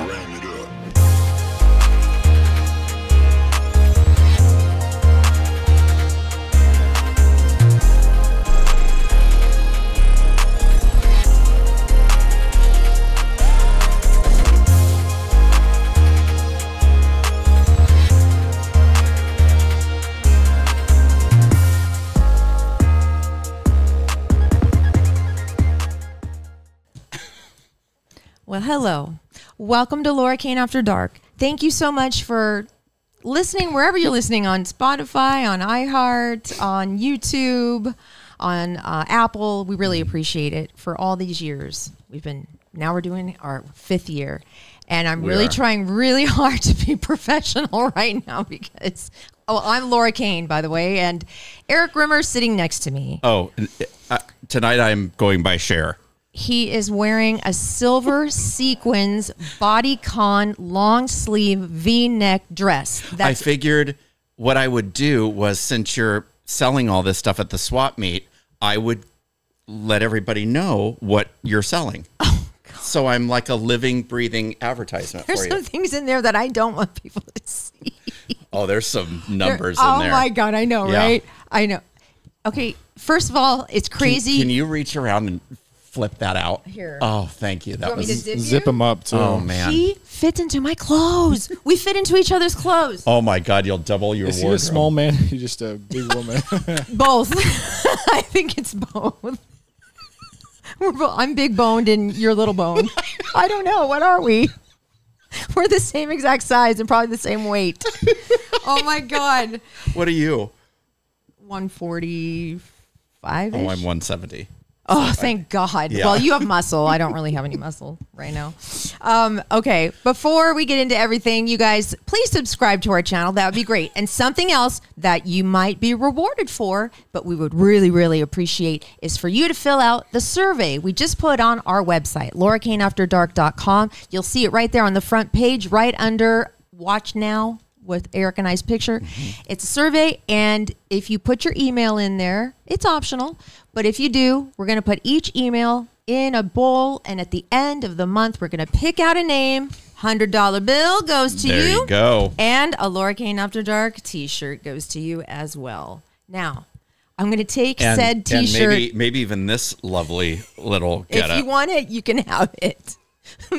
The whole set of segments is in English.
Round it up. Well, hello. Welcome to Laura Cain After Dark. Thank you so much for listening wherever you're listening, on Spotify, on iHeart, on YouTube, on Apple. We really appreciate it for all these years. We're doing our fifth year. And I'm really trying really hard to be professional right now because, oh, I'm Laura Cain, by the way, and Eric Rimmer sitting next to me. Oh, tonight I'm going by Cher. He is wearing a silver sequins bodycon long sleeve V-neck dress. I figured what I would do was, since you're selling all this stuff at the swap meet, I would let everybody know what you're selling. Oh, God. So I'm like a living, breathing advertisement for you. There's some things in there that I don't want people to see. Oh, there's some numbers in there. Oh, my God. I know, right? I know. Okay. First of all, it's crazy. Can you reach around and flip that out here? Oh, thank you. That was zip him up too. Oh man, he fits into my clothes. We fit into each other's clothes. Oh my God, you'll double your wardrobe. Is he a small man? You're just a big woman. Both. I think it's both. I'm big boned and you're little boned. I don't know. What are we? We're the same exact size and probably the same weight. Oh my God. What are you? 145. Oh, I'm 170. Oh, thank God. Yeah. Well, you have muscle. I don't really have any muscle right now. Okay, before we get into everything, you guys, please subscribe to our channel. That would be great. And something else that you might be rewarded for, but we would really, really appreciate, is for you to fill out the survey we just put on our website, lauracainafterdark.com. You'll see it right there on the front page, right under Watch Now with Eric and I's picture. It's a survey, and if you put your email in there, it's optional, but if you do, we're going to put each email in a bowl, and at the end of the month, we're going to pick out a name. $100 bill goes to you. There you go. And a Laura Cain After Dark t-shirt goes to you as well. Now, I'm going to take said t-shirt. And maybe even this lovely little getup. If you want it, you can have it.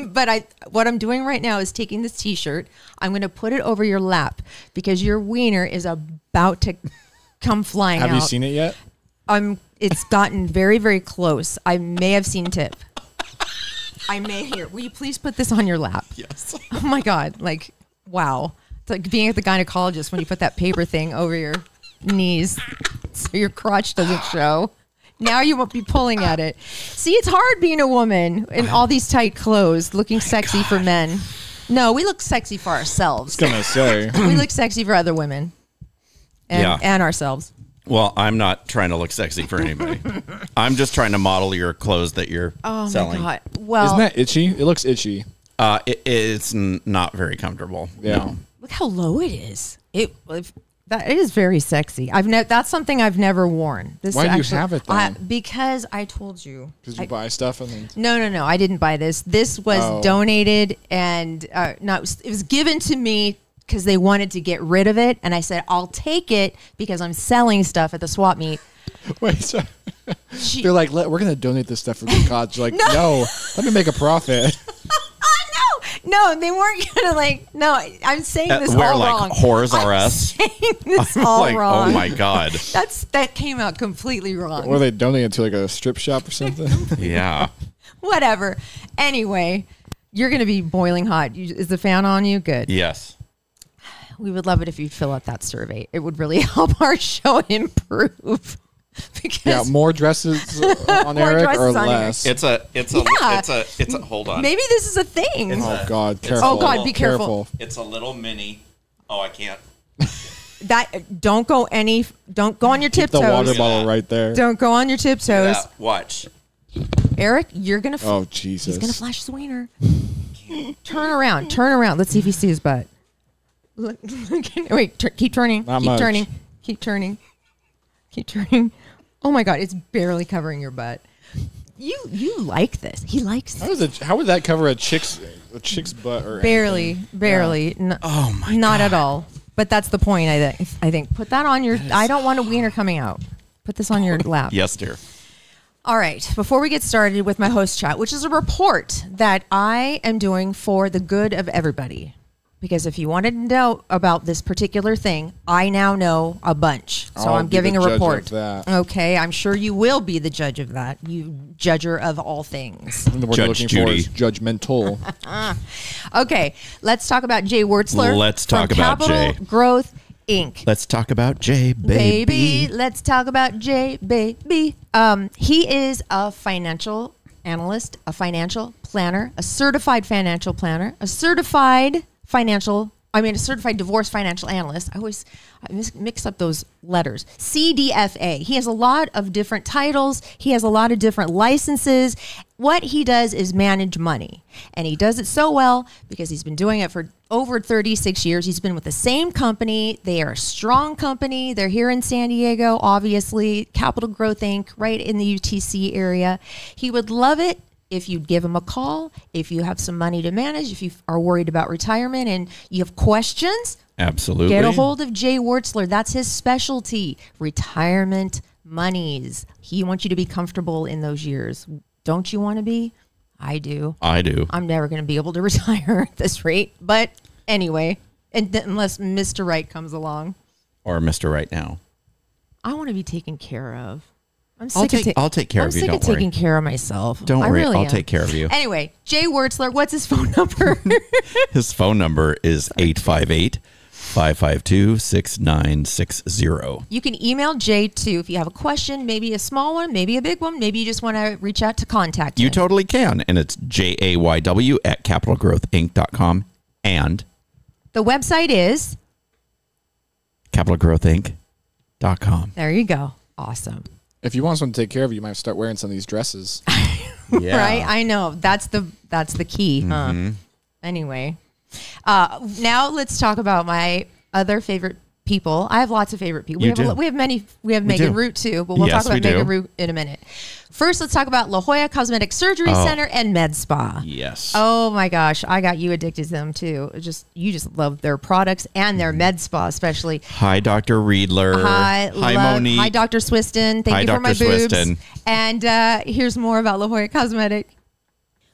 But what I'm doing right now is taking this t-shirt. I'm going to put it over your lap because your wiener is about to come flying out. Have you seen it yet? It's gotten very, very close. I may have seen tip. I may hear. Will you please put this on your lap? Yes. Oh, my God. Like, wow. It's like being at the gynecologist when you put that paper thing over your knees so your crotch doesn't show. Now you won't be pulling at it. See, it's hard being a woman in all these tight clothes, looking sexy for men. No, we look sexy for ourselves. I was gonna say. We look sexy for other women and ourselves. Well, I'm not trying to look sexy for anybody. I'm just trying to model your clothes that you're selling. Oh, my God. Well, isn't that itchy? It looks itchy. It's not very comfortable. Yeah. No. Look how low it is. That is very sexy. That's something I've never worn. Why do you have it though? Because I told you. Because you buy stuff and then. No. I didn't buy this. This was donated and it was given to me because they wanted to get rid of it, and I said I'll take it because I'm selling stuff at the swap meet. Wait, so they're like, we're gonna donate this stuff for good cause. You're like, no, let me make a profit. No, they weren't gonna I'm saying this all wrong. Whores are us. I'm saying this all wrong. Oh my God. That came out completely wrong. Or they donated to a strip shop or something. Yeah. Whatever. Anyway, you're gonna be boiling hot. Is the fan on you? Good. Yes. We would love it if you'd fill out that survey. It would really help our show improve. Because more dresses on Eric dresses or less. Eric. It's a hold on. Maybe this is a thing. God, careful. Oh God, be careful. It's a little mini. Oh, I can't. Don't go on your tiptoes. The water bottle right there. Don't go on your tiptoes. Watch. Eric, you're going to Oh Jesus. He's going to flash his wiener. Turn around. Let's see if you see his butt. Wait, keep turning. Keep turning. Oh my God, it's barely covering your butt. You like this. He likes this. How would that cover a chick's a chick's butt or barely. Yeah. Oh my! Not God. At all. But that's the point. I think put that on your. I don't want a wiener coming out. Put this on your lap. Yes, dear. All right. Before we get started with my host chat, which is a report that I am doing for the good of everybody. Because if you wanted to know about this particular thing, I now know a bunch. So I'm giving a report. Okay, I'm sure you will be the judge of that. You judger of all things. The word you're looking for is judgmental. Okay, let's talk about Jay Wurtzler. Let's talk about Jay. Capital Growth Inc. Let's talk about Jay, baby. Let's talk about Jay, baby. He is a financial analyst, a financial planner, a certified financial planner, a certified... a certified divorce financial analyst. I always mix up those letters. CDFA. He has a lot of different titles. He has a lot of different licenses. What he does is manage money. And he does it so well because he's been doing it for over 36 years. He's been with the same company. They are a strong company. They're here in San Diego, obviously. Capital Growth Inc., right in the UTC area. He would love it if you'd give him a call, if you have some money to manage, if you are worried about retirement and you have questions, absolutely get a hold of Jay Wurtzler. That's his specialty, retirement monies. He wants you to be comfortable in those years. Don't you want to be? I do. I do. I'm never going to be able to retire at this rate. But anyway, unless Mr. Right comes along. Or Mr. Right now. I want to be taken care of. I'm sick of taking care of myself. Don't worry, really I'll take care of you. Anyway, Jay Wurtzler, what's his phone number? His phone number is 858-552-6960. You can email Jay, too, if you have a question, maybe a small one, maybe a big one, maybe you just want to reach out to contact him. You totally can, and it's jayw@capitalgrowthinc.com, and the website is capitalgrowthinc.com. There you go. Awesome. If you want someone to take care of you, you might start wearing some of these dresses. Yeah. Right? I know. That's the key. Mm-hmm. Huh? Anyway. Now let's talk about my other favorite people. I have lots of favorite people. We have Megan Root too, but we'll talk about Megan Root in a minute. First, let's talk about La Jolla Cosmetic Surgery Center and Med Spa. Yes. Oh my gosh, I got you addicted to them too. You just love their products and their Med Spa especially. Hi, Dr. Riedler. Hi, Monique. Hi, Dr. Swiston. Thank you for my boobs. And here's more about La Jolla Cosmetic.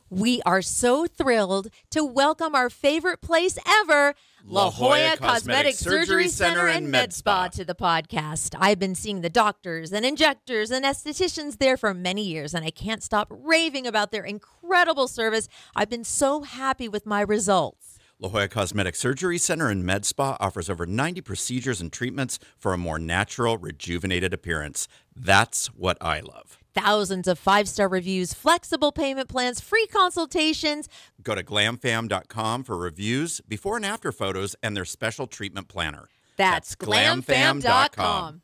We are so thrilled to welcome our favorite place ever, La Jolla Cosmetic Surgery Center and Med Spa, to the podcast. I've been seeing the doctors and injectors and estheticians there for many years, and I can't stop raving about their incredible service. I've been so happy with my results. La Jolla Cosmetic Surgery Center and Med Spa offers over 90 procedures and treatments for a more natural, rejuvenated appearance. That's what I love. Thousands of five-star reviews, flexible payment plans, free consultations. Go to glamfam.com for reviews, before and after photos, and their special treatment planner. That's glamfam.com.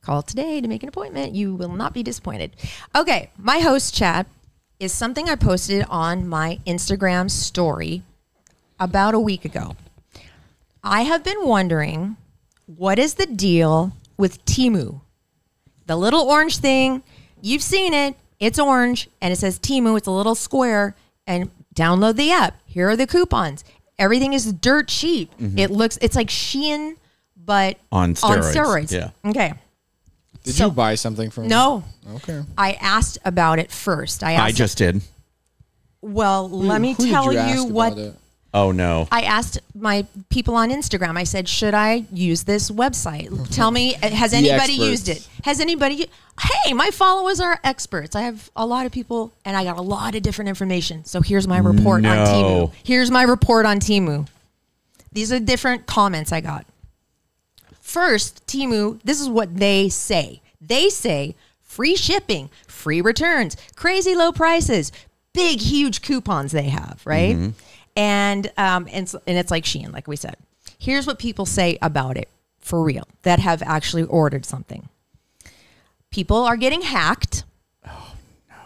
Call today to make an appointment. You will not be disappointed. Okay, my host chat is something I posted on my Instagram story about a week ago. I have been wondering, what is the deal with Temu? The little orange thing, you've seen it. It's orange, and it says Temu. It's a little square, and download the app. Here are the coupons. Everything is dirt cheap. Mm-hmm. It's like Shein, but on steroids. Yeah. Okay. Did you buy something from? No. Okay. I asked about it first. I just did. Well, let me tell you what. Oh, no. I asked my people on Instagram. I said, should I use this website? Tell me, has anybody used it? Has anybody? Hey, my followers are experts. I have a lot of people, and I got a lot of different information. So here's my report on Temu. Here's my report on Temu. These are different comments I got. First, Temu, this is what they say. They say free shipping, free returns, crazy low prices, big, huge coupons they have, right? Mm-hmm. And it's like Shein, like we said. Here's what people say about it, for real, that have actually ordered something. People are getting hacked. Oh, no.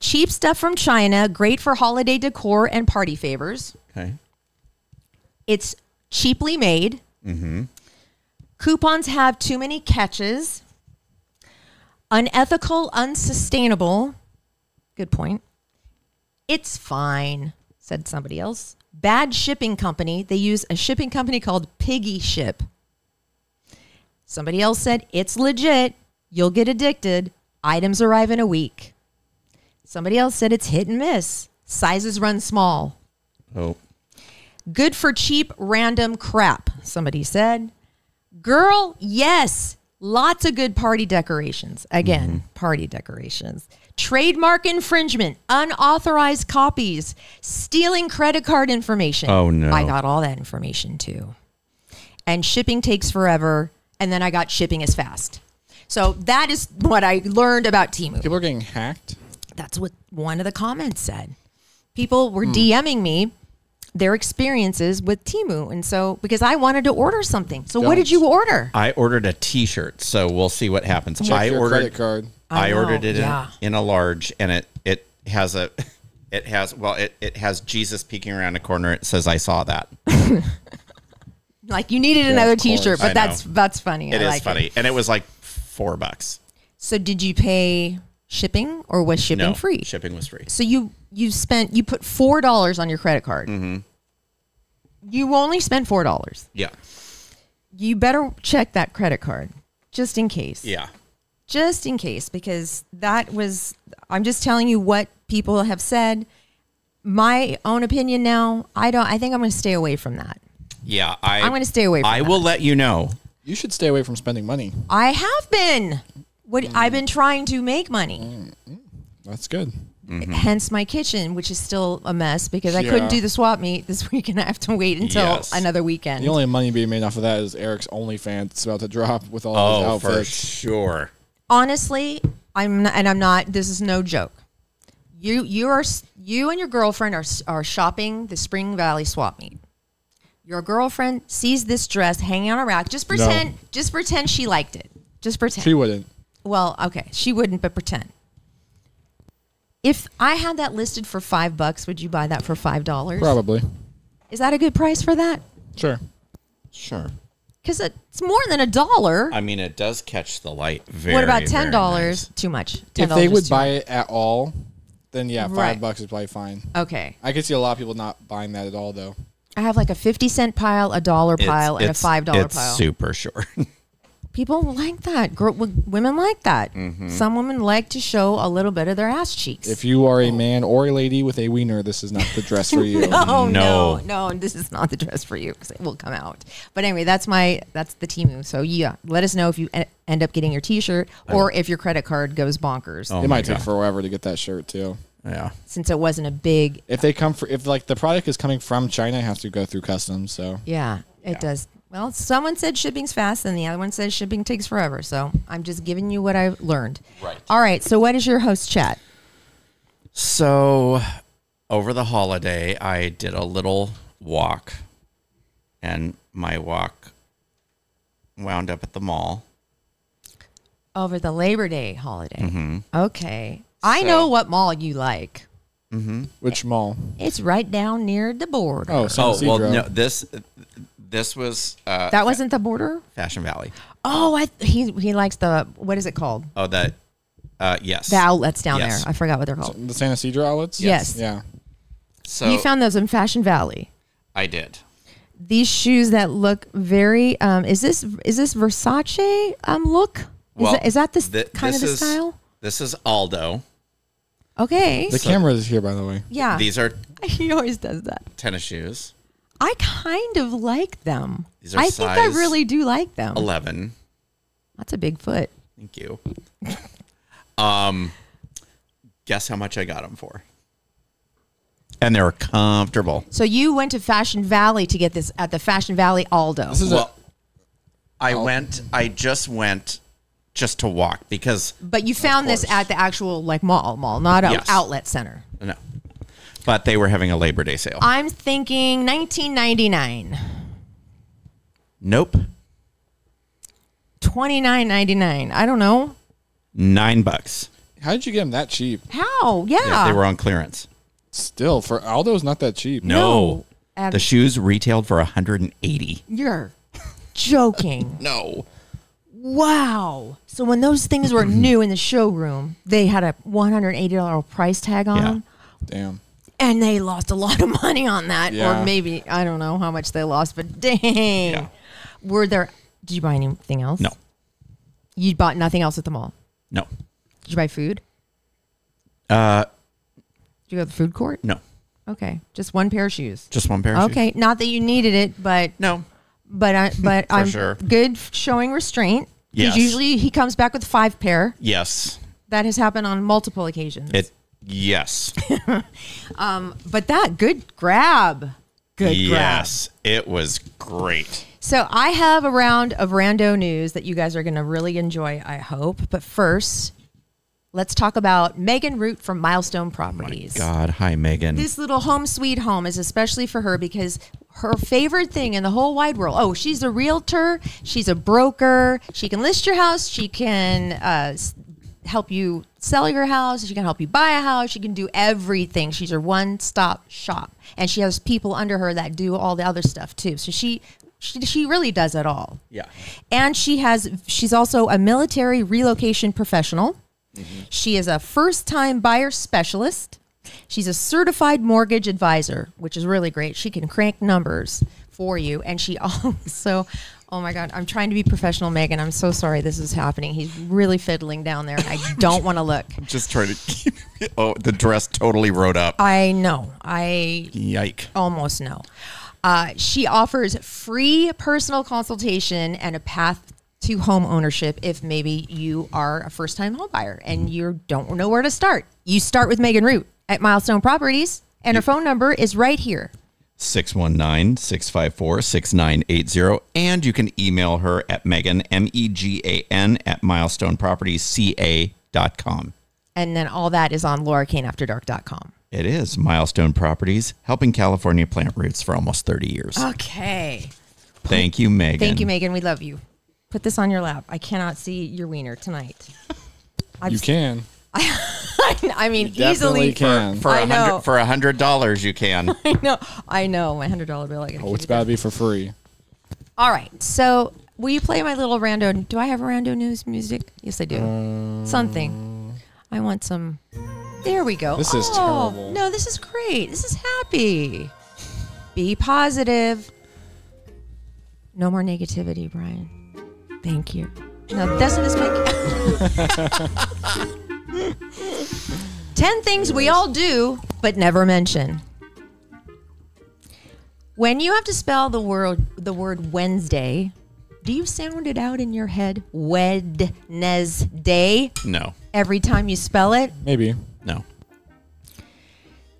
Cheap stuff from China, great for holiday decor and party favors. Okay. It's cheaply made. Mm-hmm. Coupons have too many catches. Unethical, unsustainable. Good point. It's fine. said somebody else. Bad shipping company. They use a shipping company called Piggy Ship. Somebody else said, it's legit. You'll get addicted. Items arrive in a week. Somebody else said, it's hit and miss. Sizes run small. Oh. Good for cheap, random crap, somebody said. Girl, yes. Lots of good party decorations. Again, party decorations. Trademark infringement, unauthorized copies, stealing credit card information. Oh, no. I got all that information, too. And shipping takes forever. And then I got shipping is fast. So that is what I learned about Temu. People are getting hacked? That's what one of the comments said. People were DMing me their experiences with Temu. And so, because I wanted to order something. So what did you order? I ordered a t-shirt. So we'll see what happens. Check your credit card. I ordered it in a large, and it has a, it has Jesus peeking around the corner. It says, I saw that. Like you needed another t-shirt, but that's funny. It is funny. And it was like $4. So did you pay shipping, or was shipping free? Shipping was free. So you put $4 on your credit card. You only spent $4. Yeah. You better check that credit card just in case. Yeah. Just in case, because that was, I'm just telling you what people have said. My own opinion now, I think I'm going to stay away from that. Yeah, I'm going to stay away from that. I will let you know. You should stay away from spending money. I have been. I've been trying to make money. That's good. Hence my kitchen, which is still a mess because I couldn't do the swap meet this week, and I have to wait until another weekend. The only money being made off of that is Eric's OnlyFans. It's about to drop with all his outfits. For sure. Honestly, I'm not. This is no joke. You and your girlfriend are shopping the Spring Valley swap meet. Your girlfriend sees this dress hanging on a rack. Just pretend she liked it. Just pretend. She wouldn't. Well, okay. She wouldn't, but pretend. If I had that listed for $5, would you buy that for $5? Probably. Is that a good price for that? Sure. Sure. Because it's more than $1. I mean, it does catch the light. What about $10? Nice. Too much. $10 if they would buy it at all, then yeah, $5 is probably fine. Okay. I could see a lot of people not buying that at all, though. I have like a 50-cent pile, $1 pile, and a $5 pile. It's super short. People like that. Women like that. Some women like to show a little bit of their ass cheeks. If you are a man or a lady with a wiener, this is not the dress for you. No, this is not the dress for you because it will come out. But anyway, that's the Temu. So yeah, let us know if you end up getting your T-shirt or if your credit card goes bonkers. Oh, it might take forever to get that shirt too. Yeah, since it wasn't a big. If they come for, if like the product is coming from China, it has to go through customs. So yeah, it does. Well, someone said shipping's fast, and the other one says shipping takes forever. So I'm just giving you what I've learned. Right. All right. So what is your host chat? So over the holiday, I did a little walk, and my walk wound up at the mall. Over the Labor Day holiday. Okay. I know what mall you like. Which mall? It's right down near the border. Oh, San Isidro. Well, no, this was that wasn't the border. Fashion Valley. Oh, he likes the what is it called? Oh, that yes, the outlets down there. I forgot what they're called. So the San Isidro outlets. Yes. Yeah. So you found those in Fashion Valley. I did. These shoes that look very is this Versace look? Well, is that this kind of the style? This is Aldo. Okay. The camera is here, by the way. Yeah. These are. He always does that. Tennis shoes. I kind of like them. These are size I think I really do like them. 11. That's a big foot. Thank you. Guess how much I got them for. And they were comfortable. So you went to Fashion Valley to get this at the Fashion Valley Aldo. This is I just went to walk because. But you found this at the actual like mall, not an outlet center. No. But they were having a Labor Day sale. I'm thinking $19.99. Nope. $29.99. I don't know. $9. How did you get them that cheap? How? Yeah. They were on clearance. Still, for Aldo's not that cheap. No. The shoes retailed for $180. You're joking. No. Wow. So when those things were new in the showroom, they had a $180 price tag on them. Damn. And they lost a lot of money on that. Yeah. Or maybe, I don't know how much they lost, but dang. Yeah. Were there, did you buy anything else? No. You bought nothing else at the mall? No. Did you buy food? Did you go to the food court? No. Okay. Just one pair of shoes. Just one pair of shoes. Okay. Not that you needed it, but. No. But I'm sure. Good showing restraint. Yes. Usually he comes back with 5 pair. Yes. That has happened on multiple occasions. Yes. But that good grab. Good grab. Yes. It was great. So I have a round of rando news that you guys are going to really enjoy, I hope. But first, let's talk about Megan Root from Milestone Properties. Oh my God. Hi, Megan. This little home sweet home is especially for her because her favorite thing in the whole wide world. Oh, she's a realtor. She's a broker. She can list your house. She can help you sell your house. She can help you buy a house. She can do everything. She's her one-stop shop. And she has people under her that do all the other stuff, too. So She really does it all. Yeah. And she's also a military relocation professional. Mm-hmm. She is a first-time buyer specialist. She's a certified mortgage advisor, which is really great. She can crank numbers for you. And she also, oh my God, I'm trying to be professional, Megan. I'm so sorry this is happening. He's really fiddling down there. And I don't want to look. I'm just trying to keep it. Oh, the dress totally rode up. I know. Yike. Almost know. She offers free personal consultation and a path to home ownership if maybe you are a first-time home buyer and you don't know where to start. You start with Megan Root at Milestone Properties, and her phone number is right here. 619-654-6980. And you can email her at Megan, M-E-G-A-N, at milestonepropertiesca.com. And then all that is on lauracainafterdark.com. It is Milestone Properties, helping California plant roots for almost 30 years. Okay. Thank you, Megan. Thank you, Megan. We love you. Put this on your lap. I cannot see your wiener tonight. You can. I mean, you easily can. For $100, you can. I know. My $100 bill. It's about to be for free. All right. So will you play my little rando? Do I have a rando news music? Yes, I do. Something. I want some. There we go. This is terrible. No, this is great. This is happy. Be positive. No more negativity, Brian. Thank you. Now, doesn't this make 10 things we all do but never mention. When you have to spell the word Wednesday, do you sound it out in your head? Wednesday? No. Every time you spell it? Maybe. No.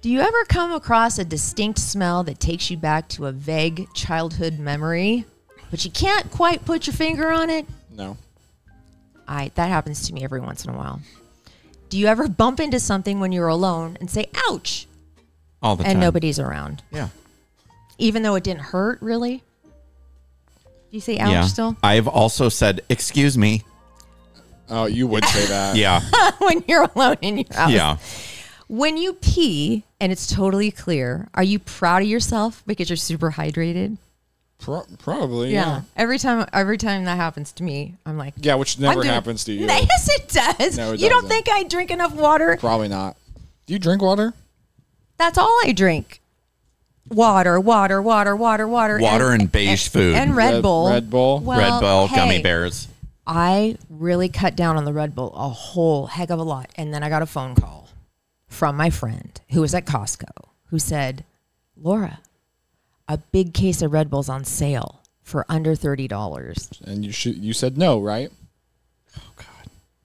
Do you ever come across a distinct smell that takes you back to a vague childhood memory, but you can't quite put your finger on it? No. That happens to me every once in a while. Do you ever bump into something when you're alone and say, ouch? All the time. And nobody's around. Yeah. Even though it didn't hurt, really? Do you say ouch still? I've also said, excuse me. Oh, you would say that. Yeah. When you're alone in your house. Yeah. When you pee and it's totally clear, are you proud of yourself because you're super hydrated? Probably. Yeah. Every time that happens to me, I'm like. Yeah, which never happens to you. Yes, it does. No, you don't think I drink enough water? Probably not. Do you drink water? That's all I drink. Water. Water and beige food. And Red Bull. Red Bull, gummy bears. I really cut down on the Red Bull a whole heck of a lot. And then I got a phone call from my friend who was at Costco who said, Laura, a big case of Red Bull's on sale for under $30. And you said no, right? Oh, God.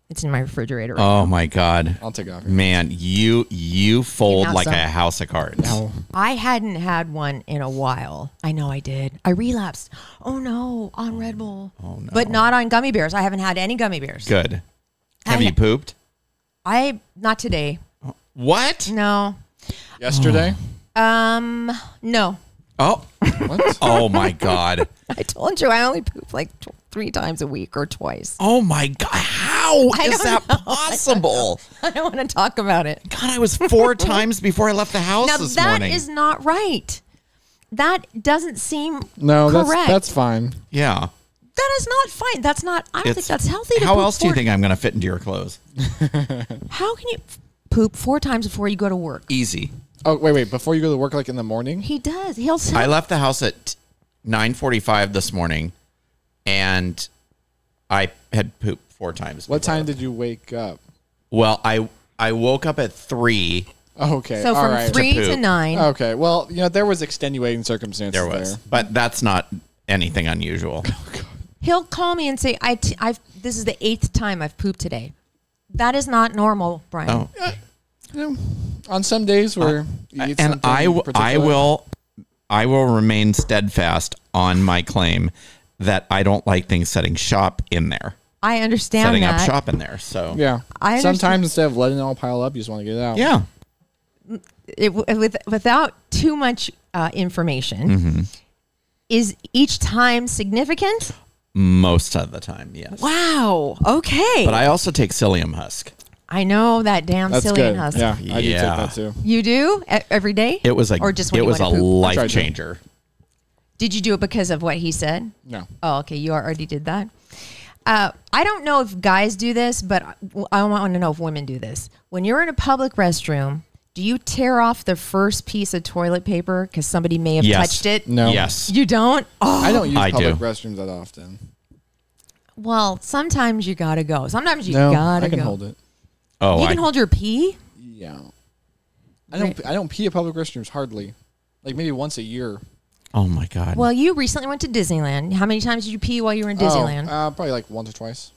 It's in my refrigerator right now. Oh, my God. I'll take it off. Man, you fold like a house of cards. No. I hadn't had one in a while. I know I did. I relapsed. Oh, no, on Red Bull. Oh, no. But not on gummy bears. I haven't had any gummy bears. Good. Have you pooped? Not today. What? No. Yesterday? No. Oh. What? Oh, my God. I told you I only poop like 3 times a week or twice. Oh, my God. How is that possible? I don't want to talk about it. God, I was 4 times before I left the house this morning. That is not right. That doesn't seem correct. That's fine. Yeah. That is not fine. That's not, I don't think that's healthy to poop. How else do you think I'm going to fit into your clothes? How can you poop 4 times before you go to work? Easy. Oh, wait. Before you go to work, like in the morning? He does. He'll sell. I left the house at 9:45 this morning, and I had pooped 4 times. What time did you wake up? Well, I woke up at 3. Okay. So from 3 to 9. Okay. Well, you know, there was extenuating circumstances there. But that's not anything unusual. He'll call me and say, this is the 8th time I've pooped today. That is not normal, Brian. Oh. You know, on some days where you eat something I will remain steadfast on my claim that I don't like things setting shop in there. I understand setting that. Setting up shop in there. So yeah, sometimes instead of letting it all pile up, you just want to get it out. Yeah. Without too much information, is each time significant? Most of the time, yes. Wow. Okay. But I also take psyllium husk. I know that damn psyllium husk. Yeah, I do take that too. You do every day? It was a life changer. Did you do it because of what he said? No. Oh, okay. You already did that. I don't know if guys do this, but I want to know if women do this. When you're in a public restroom, do you tear off the first piece of toilet paper because somebody may have touched it? No. Yes. You don't? Oh. I don't use public restrooms that often. Well, sometimes you got to go. Sometimes you got to go. I can hold it. Oh, you can hold your pee? Yeah. I don't pee at public restrooms hardly. Like maybe once a year. Oh my God. Well, you recently went to Disneyland. How many times did you pee while you were in Disneyland? Probably like once or twice.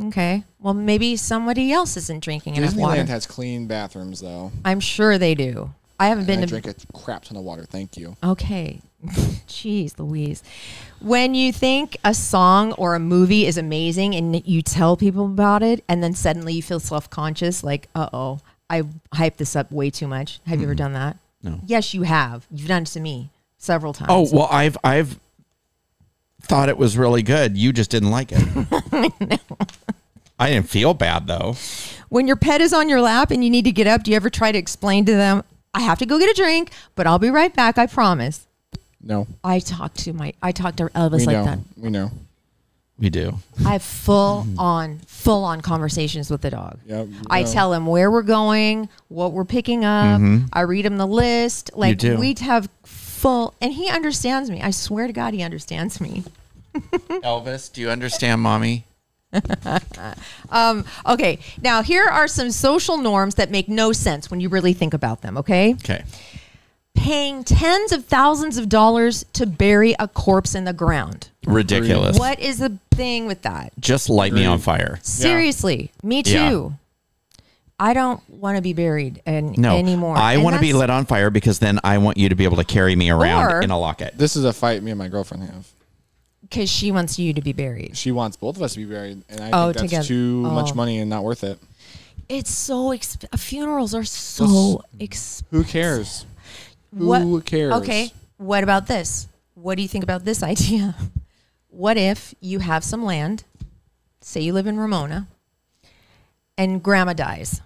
Okay. Well, maybe somebody else isn't drinking enough water. Disneyland has clean bathrooms, though. I'm sure they do. I haven't been to... I drink a crap ton of water. Thank you. Okay. Jeez Louise. When you think a song or a movie is amazing and you tell people about it, and then suddenly you feel self-conscious, like, uh-oh, I hyped this up way too much. Have you ever done that? No. Yes, you have. You've done it to me several times. Oh, well, I've thought it was really good. You just didn't like it. I know. I didn't feel bad, though. When your pet is on your lap and you need to get up, do you ever try to explain to them, I have to go get a drink, but I'll be right back, I promise? No. I talk to Elvis like that. We know. We do. I have full on conversations with the dog. Yep, I tell him where we're going, what we're picking up. I read him the list. Like we have full, and he understands me. I swear to God, he understands me. Elvis, do you understand mommy? Okay. Now here are some social norms that make no sense when you really think about them. Okay. Okay. Paying tens of thousands of dollars to bury a corpse in the ground. Ridiculous. What is the thing with that? Just light me on fire. Seriously. Yeah. Me too. Yeah. I don't want to be buried anymore. I want to be lit on fire because then I want you to be able to carry me around in a locket. This is a fight me and my girlfriend have. Because she wants you to be buried. She wants both of us to be buried. And I think that's together. Too much money and not worth it. It's so expensive. Funerals are so expensive. Who cares? Who cares? Okay, what about this? What do you think about this idea? What if you have some land, say you live in Ramona, and grandma dies?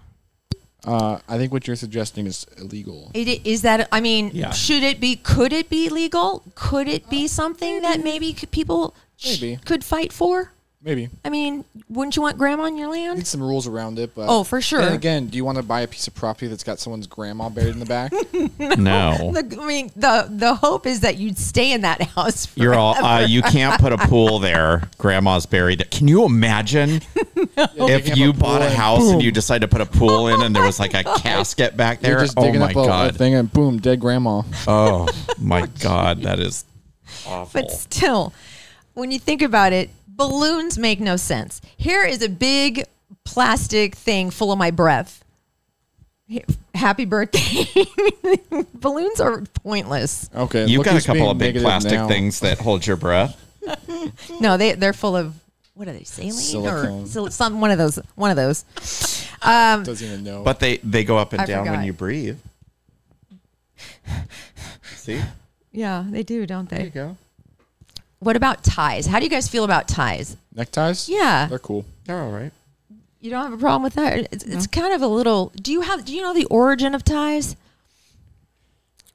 I think what you're suggesting is illegal. Is that, I mean, should it be, could it be legal? Could it be something that maybe people could fight for? Maybe. I mean, wouldn't you want grandma on your land? Need some rules around it, but for sure. And again, do you want to buy a piece of property that's got someone's grandma buried in the back? No. I mean, the hope is that you'd stay in that house forever. You're all you can't put a pool there. Grandma's buried there. Can you imagine if you bought a house and you decided to put a pool in and there was like a casket back there? You're just digging up a thing and boom, dead grandma. Oh my God, that is awful. But still, when you think about it. Balloons make no sense. Here is a big plastic thing full of my breath. Happy birthday. Balloons are pointless. Okay. You've got a couple of big plastic things that hold your breath. No, they're full of, what are they, saline? Silicone. Or one of those. Doesn't even know. But they go up and down when you breathe. See? Yeah, they do, don't they? There you go. What about ties? How do you guys feel about ties? Neckties? Yeah. They're cool. They're all right. You don't have a problem with that? It's kind of a little... Do you know the origin of ties?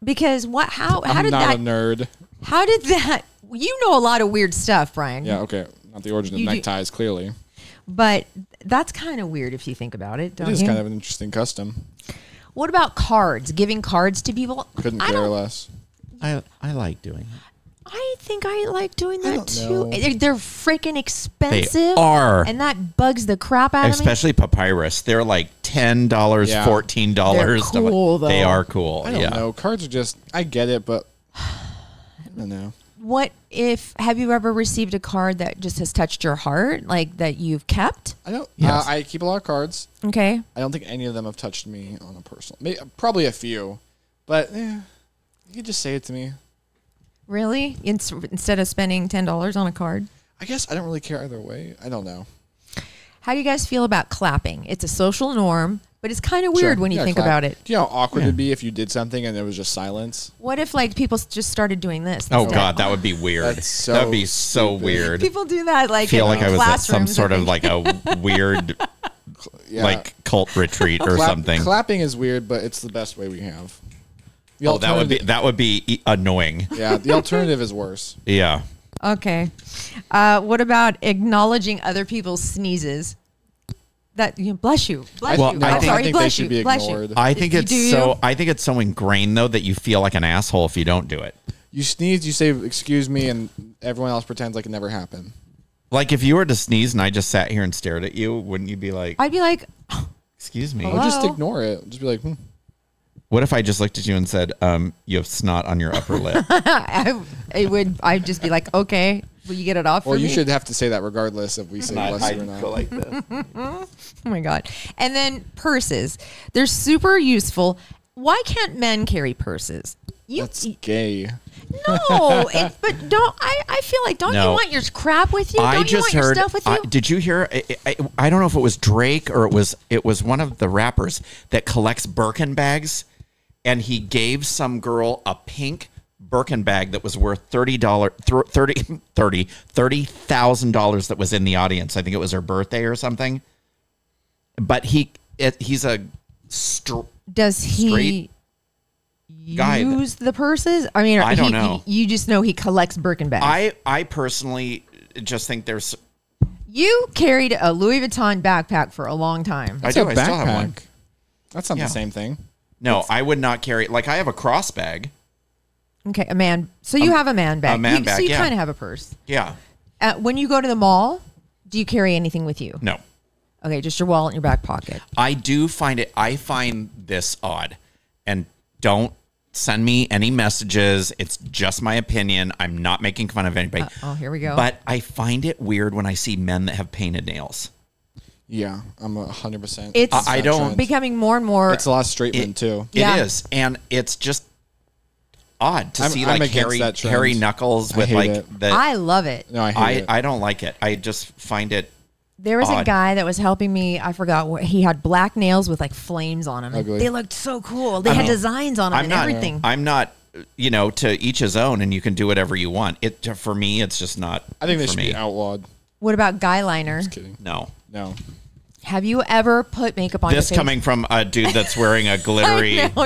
Because what... How did that... I'm not a nerd. How did that... You know a lot of weird stuff, Brian. Yeah, okay. Not the origin of neckties, clearly. But that's kind of weird if you think about it, don't you? It is kind of an interesting custom. What about cards? Giving cards to people? Couldn't care less. I like doing it. I think I like doing that too. They're freaking expensive. They are. And that bugs the crap out of me. Especially papyrus. They're like $10, yeah. $14. They're cool, though. They are cool. I don't know. Cards are just, I get it, but I don't know. What if, have you ever received a card that just has touched your heart, like that you've kept? I don't. Yes. I keep a lot of cards. Okay. I don't think any of them have touched me on a personal, maybe, probably a few, but you could just say it to me. Really? Instead of spending $10 on a card? I guess I don't really care either way. I don't know. How do you guys feel about clapping? It's a social norm, but it's kind of weird when you think about it. Do you know how awkward it would be if you did something and there was just silence? What if like people just started doing this? Oh, God, that would be weird. That would be so weird. People do that like in classrooms. I feel like I was at some sort of like a weird like cult retreat or something. Clapping is weird, but it's the best way we have. Oh, that would be annoying. Yeah, the alternative is worse. Yeah. Okay. What about acknowledging other people's sneezes? That bless you. Bless you. No, I think they should be ignored. I think it's so ingrained though that you feel like an asshole if you don't do it. You sneeze, you say excuse me, and everyone else pretends like it never happened. Like if you were to sneeze and I just sat here and stared at you, wouldn't you be like? I'd be like, excuse me. Or just ignore it. Just be like, hmm. What if I just looked at you and said, you have snot on your upper lip? I'd just be like, okay, will you get it off? Or you should have to say that regardless if we say bless you or not. I feel like this. Oh my God. And then purses. They're super useful. Why can't men carry purses? That's gay. No, but don't. I feel like you want your crap with you? Don't you want your stuff with you? Did you hear? I don't know if it was Drake or it was one of the rappers that collects Birkin bags. And he gave some girl a pink Birkin bag that was worth $30,000 that was in the audience. I think it was her birthday or something. But he's a straight guy. Use the purses? I mean, I don't know. You just know he collects Birkin bags. I personally just think there's... You carried a Louis Vuitton backpack for a long time. That's I do. I still have one. That's not the same thing. No, I would not carry. Like I have a cross bag. Okay, a man. So you have a man bag. A man bag. So you kind of have a purse. Yeah. When you go to the mall, do you carry anything with you? No. Okay, just your wallet in your back pocket. I do find it. I find this odd, and don't send me any messages. It's just my opinion. I'm not making fun of anybody. Oh, here we go. But I find it weird when I see men that have painted nails. Yeah, I'm 100%. It's I don't becoming more and more. It's a lot of straight men too. Yeah. It is, and it's just odd to see like hairy knuckles with like that. I love it. No, I hate it. I don't like it. I just find it. There was a guy that was helping me. I forgot what he had. Black nails with like flames on them. They looked so cool. They had designs on them and everything. I'm not. You know, to each his own, and you can do whatever you want. It for me, it's just not. I think they should be outlawed. What about guy liner? Just kidding. No. No. Have you ever put makeup on your face? This coming from a dude that's wearing a glittery... You have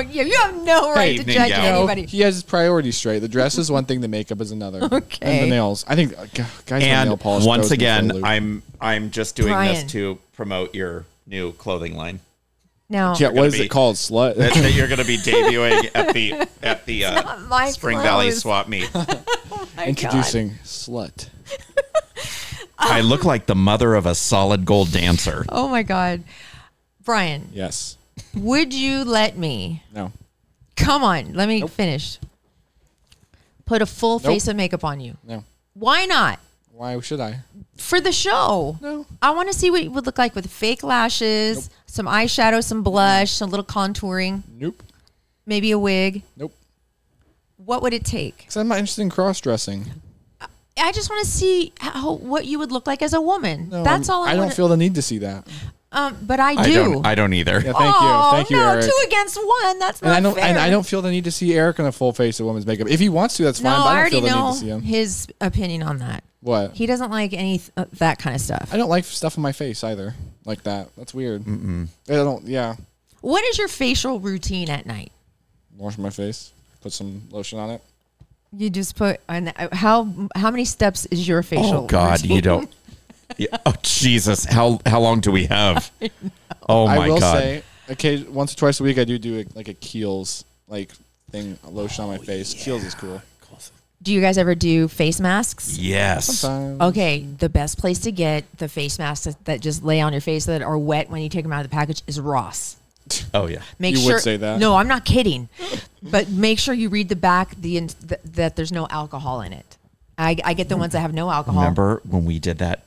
no right to judge anybody. He has his priorities straight. The dress is one thing, the makeup is another. Okay. And the nails. I think guys have nail polish. Once again, I'm just doing this to promote your new clothing line. Now, what is it called? Slut? That you're going to be debuting at the Spring Valley Swap Meet. Introducing Slut. I look like the mother of a solid gold dancer. Oh, my God. Brian. Yes. Would you let me? No. Come on. Let me finish. Put a full face of makeup on you. No. Why not? Why should I? For the show. No. I want to see what you would look like with fake lashes, some eyeshadow, some blush, some little contouring. Nope. Maybe a wig. Nope. What would it take? Because I'm not interested in cross-dressing. I just want to see what you would look like as a woman. No, that's all. I don't feel the need to see that. But I do. I don't either. Yeah, thank you, Eric. Two against one. That's not fair. And I don't feel the need to see Eric in a full face of woman's makeup. If he wants to, that's fine. But I don't feel the need to see him. His opinion on that. What? He doesn't like any that kind of stuff. I don't like stuff on my face either, like that. That's weird. Mm-mm. I don't. Yeah. What is your facial routine at night? Wash my face. Put some lotion on it. You just put on how many steps is your facial? Oh God, routine? You don't. Yeah, oh Jesus, how long do we have? Oh my God! I will say Okay, once or twice a week I do like a Kiehl's like thing, lotion on my face. Yeah. Kiehl's is cool. Do you guys ever do face masks? Yes. Sometimes. Okay, the best place to get the face masks that just lay on your face that are wet when you take them out of the package is Ross. Oh yeah, you would say that. No, I'm not kidding. But make sure you read the back that there's no alcohol in it. I get the ones that have no alcohol. Remember when we did that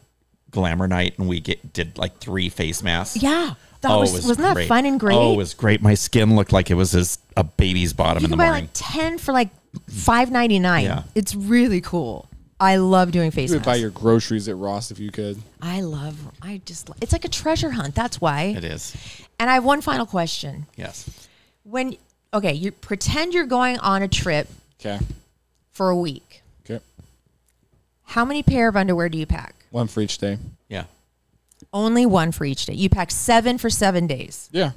glamour night and we did like 3 face masks? Yeah, that wasn't that fun and great? Oh, it was great. My skin looked like it was a baby's bottom in the morning. You can buy like 10 for like $5.99. Yeah. It's really cool. I love doing face masks. You would buy your groceries at Ross if you could. It's like a treasure hunt. That's why. It is. And I have one final question. Yes. You pretend you're going on a trip for a week. Okay. How many pair of underwear do you pack? One for each day. Yeah. Only one for each day. You pack 7 for 7 days. Yeah.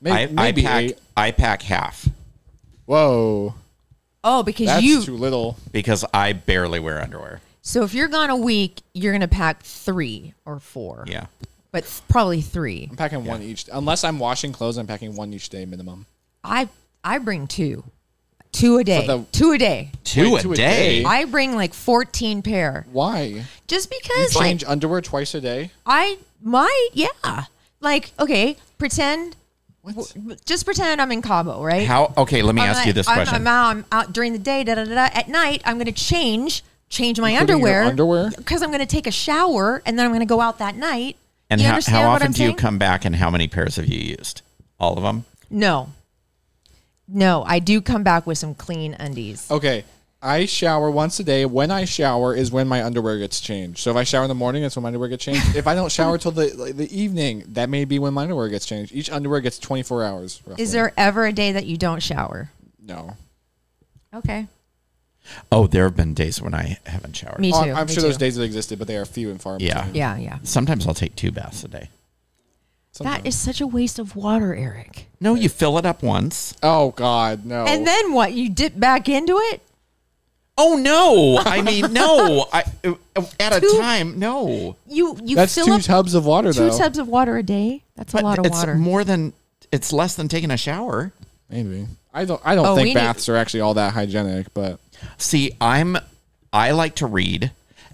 Maybe I pack half. Whoa. Oh, because that's too little. Because I barely wear underwear. So if you're gone a week, you're going to pack 3 or 4. Yeah. But probably 3. I'm packing one each. Unless I'm washing clothes, I'm packing one each day minimum. I bring 2. 2 a day. 2 a day. 2 a day? I bring like 14 pair. Why? Just because. You change underwear twice a day? I might, yeah. Like, okay, pretend. What? Just pretend I'm in Cabo, right? How? Okay, let me ask you this question. I'm out during the day, At night, I'm going to change my underwear. Underwear? Because I'm going to take a shower, and then I'm going to go out that night. And how often do you come back, and how many pairs have you used? All of them? No. No, I do come back with some clean undies. Okay, I shower once a day. When I shower is when my underwear gets changed. So if I shower in the morning, that's when my underwear gets changed. If I don't shower till the evening, that may be when my underwear gets changed. Each underwear gets 24 hours. Roughly. Is there ever a day that you don't shower? No. Okay. Oh, there have been days when I haven't showered. Me too. I'm sure those days have existed, but they are few and far between. Yeah. Yeah, yeah. Sometimes I'll take 2 baths a day. Sometimes. That is such a waste of water, Eric. No, you fill it up once. Oh, God, no. And then what? You dip back into it? Oh, no. I mean, no. At a time, no. That's fill 2 tubs of water, though. 2 tubs of water a day? That's a lot of water. It's less than taking a shower. Maybe. I don't think baths are actually all that hygienic, but. See, I like to read.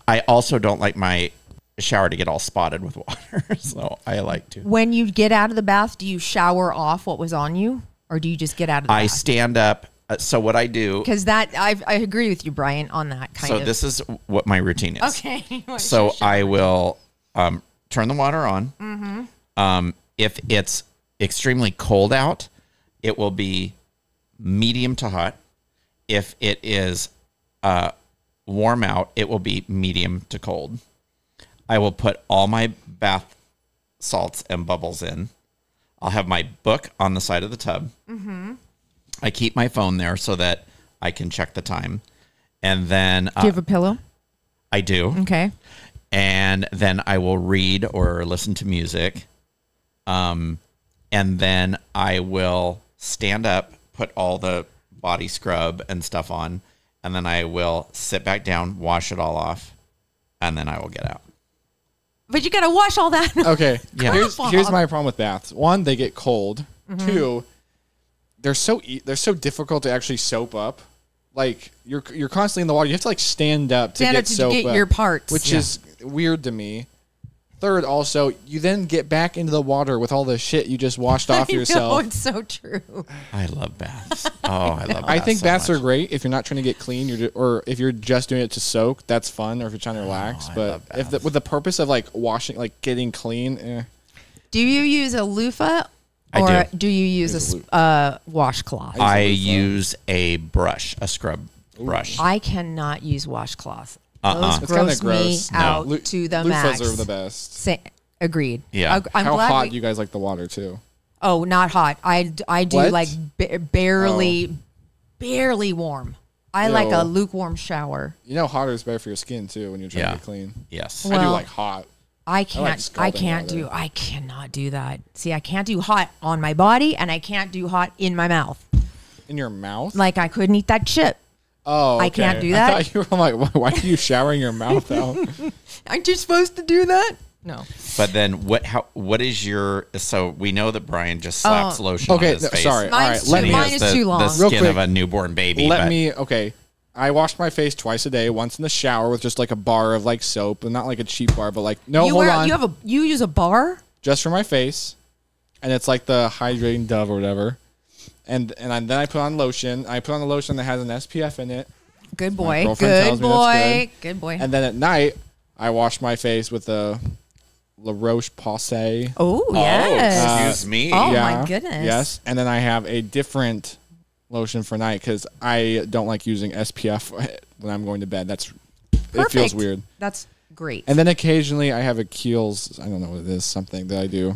I also don't like my shower to get all spotted with water, so I like to. When you get out of the bath, do you shower off what was on you, or do you just get out of the bath? I stand up. So what I do, because that I agree with you, Brian, on that kind of. So this is what my routine is. Okay. So I will turn the water on. Mm-hmm. If it's extremely cold out, it will be medium to hot. If it is warm out, it will be medium to cold. I will put all my bath salts and bubbles in. I'll have my book on the side of the tub. Mm-hmm. I keep my phone there so that I can check the time. And then... do you have a pillow? I do. Okay. And then I will read or listen to music. And then I will stand up, put all the body scrub and stuff on. And then I will sit back down, wash it all off. And then I will get out. But you got to wash all that. Okay. Yeah. Here's my problem with baths. 1, they get cold. Mm-hmm. 2, they're so difficult to actually soap up. Like you're constantly in the water. You have to like stand up to get your parts, which is weird to me. 3rd, also, you then get back into the water with all the shit you just washed off yourself. Oh, it's so true. I love baths. Oh, I love baths. I think baths are great if you're not trying to get clean, or if you're just doing it to soak, that's fun, or if you're trying to relax. But with the purpose of like washing, like getting clean. Eh. Do you use a loofah, or do you use a washcloth? I use a brush, a scrub brush. I cannot use washcloth. Those gross me out to the max. Loofahs are the best. Agreed. Yeah. How hot you guys like the water too? Oh, not hot. I do like barely warm. I like a lukewarm shower. You know, hotter is better for your skin too when you're trying to get clean. Yes, I do like hot. I cannot do that. See, I can't do hot on my body, and I can't do hot in my mouth. In your mouth? Like I couldn't eat that chip. Oh, okay. I can't do that. I thought you were like, why are you showering your mouth out? Aren't you supposed to do that? No. But then what? How? What is your? So we know that Brian just slaps lotion on his face. Sorry, mine's all right. Mine is too long. The skin of a newborn baby. Okay. I washed my face twice a day, once in the shower with just like a bar of like soap, and not like a cheap bar, but like hold on. You use a bar just for my face, and it's like the hydrating Dove or whatever. And then I put on lotion. I put on the lotion that has an SPF in it. Good boy. Good boy. And then at night, I wash my face with a La Roche-Posay. Oh, yes. Excuse me. Oh, yeah, my goodness. Yes. And then I have a different lotion for night because I don't like using SPF when I'm going to bed. That's perfect. It feels weird. That's great. And then occasionally I have a Kiehl's, I don't know what it is, something that I do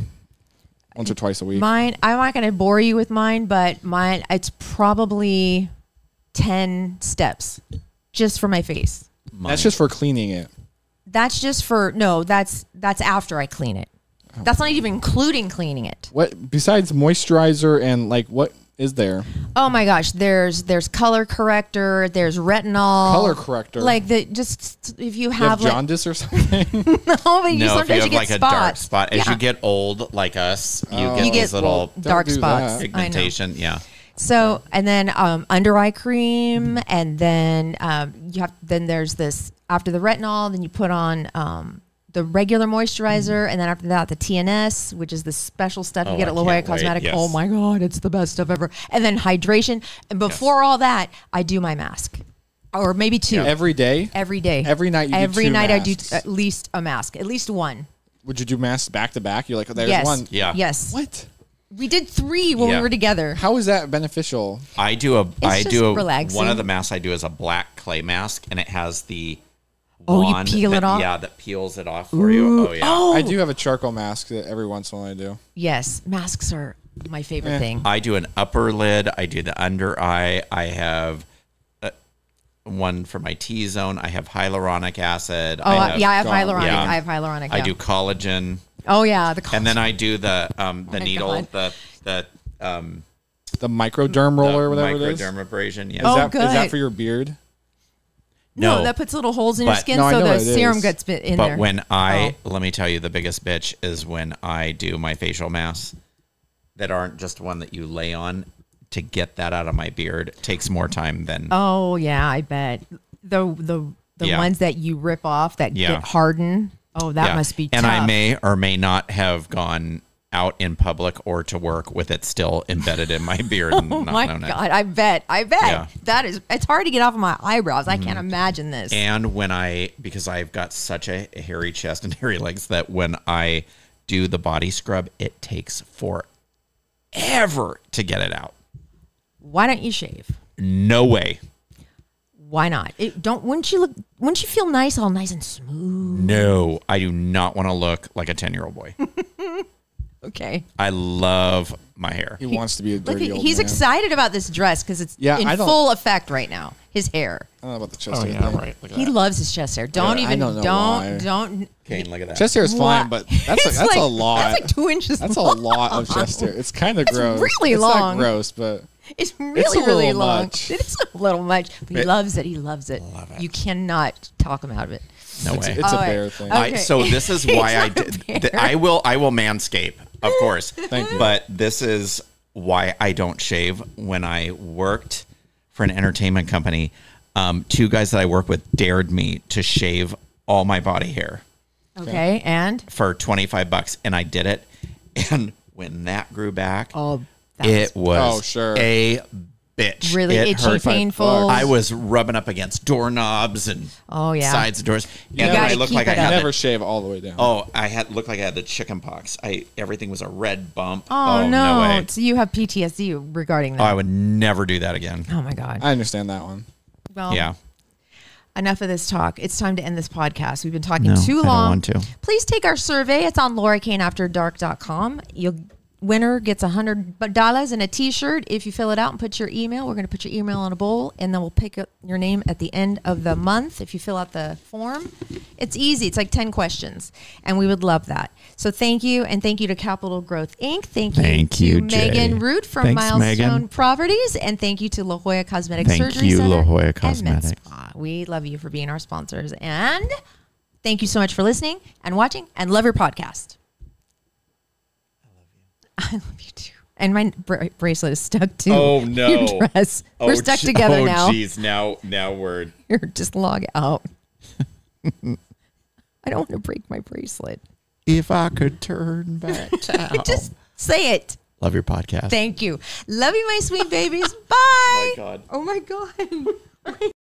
once or twice a week. Mine, I'm not going to bore you with mine, but mine, it's probably 10 steps just for my face. That's just for cleaning it. That's just for, no, that's after I clean it. Oh. That's not even including cleaning it. What, besides moisturizer and like, what is there? Oh my gosh. There's color corrector. There's retinol. Color corrector. Like the, just if you have like jaundice or something. No, but you sometimes you get like spots. A dark spot. As you get old, like us, you get little dark spots. Pigmentation. Yeah. So, and then under eye cream, and then then there's this, after the retinol, then you put on the regular moisturizer, and then after that, the TNS, which is the special stuff you get at La Jolla Cosmetic. Yes. Oh my God, it's the best stuff ever. And then hydration. And before all that, I do my mask. Or maybe two. Yeah. Every day? Every day. Every night you do two masks. I do at least a mask, at least one. Would you do masks back to back? You're like, oh, there's one. Yeah. Yes. What? We did three when we were together. How is that beneficial? I do a relaxing. One of the masks I do is a black clay mask, and it has the wand it off. Yeah, that peels it off for you. Oh yeah. Oh. I do have a charcoal mask that every once in a while I do. Yes, masks are my favorite thing. I do an upper lid. I do the under eye. I have one for my T zone. I have hyaluronic acid. Oh I have hyaluronic. I do collagen. Oh yeah, the collagen. And then I do the needle, God. the microderm roller, whatever it is. Microdermabrasion. Yeah. Is that for your beard? No, that puts little holes in your skin, so the serum gets bit in there. But when let me tell you, the biggest bitch is when I do my facial masks that aren't just one that you lay on. To get that out of my beard, it takes more time than. Oh yeah, I bet the ones that you rip off that get hardened. Oh, that must be tough. And I may or may not have gone out in public or to work with it still embedded in my beard. And oh my God, I bet. Yeah. It's hard to get off of my eyebrows. I can't imagine this. And because I've got such a hairy chest and hairy legs that when I do the body scrub, it takes forever to get it out. Why don't you shave? No way. Why not? Wouldn't you feel nice, all nice and smooth? No, I do not want to look like a 10-year-old boy. Okay. I love my hair. He wants to be a dirty old man. He's excited about this dress because it's in full effect right now. His hair. I don't know about the chest hair. Yeah, right. He loves his chest hair. Don't. Kane, look at that. Chest hair is fine, but that's a lot. That's like 2 inches. That's long. A lot of chest hair. It's kind of gross. It's long. It's not gross, but. It's really long. It's a little much. But he loves it. Love it. You cannot talk him out of it. No way. It's a bear thing. Okay. So this is why I did. I will manscape, of course. Thank you. But this is why I don't shave. When I worked for an entertainment company, two guys that I work with dared me to shave all my body hair. Okay, and for $25, and I did it. And when that grew back, it was a bitch. Really itchy, painful. I was rubbing up against doorknobs and sides of doors. And I looked like I had never shave all the way down. Oh, I had looked like I had the chicken pox. Everything was a red bump. Oh no. So you have PTSD regarding that. Oh, I would never do that again. Oh my God. I understand that one. Well, yeah. Enough of this talk. It's time to end this podcast. We've been talking too long. I don't want to. Please take our survey. It's on LauraCainAfterDark.com. Winner gets $100 and a T-shirt. If you fill it out and put your email, we're going to put your email in a bowl, and then we'll pick up your name at the end of the month. If you fill out the form, it's easy. It's like 10 questions, and we would love that. So thank you, and thank you to Capital Growth Inc. Thank you to Megan Root from Milestone Properties, and thank you to La Jolla Cosmetic Surgery Center. Thank you, La Jolla Cosmetic. And Med Spa. We love you for being our sponsors, and Thank you so much for listening and watching, and love your podcast. I love you. I love you too. And my bracelet is stuck to your dress. Oh, we're stuck together now. Oh, geez. Now we're... You're just log out. I don't want to break my bracelet. If I could turn back time. Just say it. Love your podcast. Thank you. Love you, my sweet babies. Bye. Oh, my God. Oh, my God.